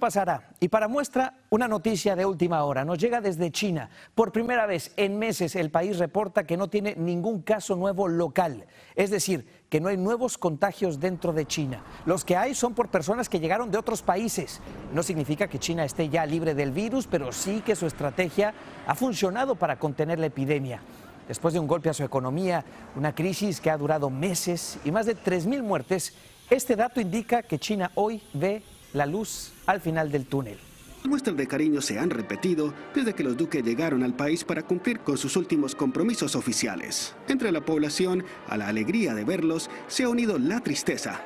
Pasará. Y para muestra, una noticia de última hora. Nos llega desde China. Por primera vez en meses el país reporta que no tiene ningún caso nuevo local. Es decir, que no hay nuevos contagios dentro de China. Los que hay son por personas que llegaron de otros países. No significa que China esté ya libre del virus, pero sí que su estrategia ha funcionado para contener la epidemia. Después de un golpe a su economía, una crisis que ha durado meses y más de 3.000 muertes, este dato indica que China hoy ve la luz al final del túnel. Muestras de cariño se han repetido desde que los Duque llegaron al país para cumplir con sus últimos compromisos oficiales. Entre la población, a la alegría de verlos, se ha unido la tristeza.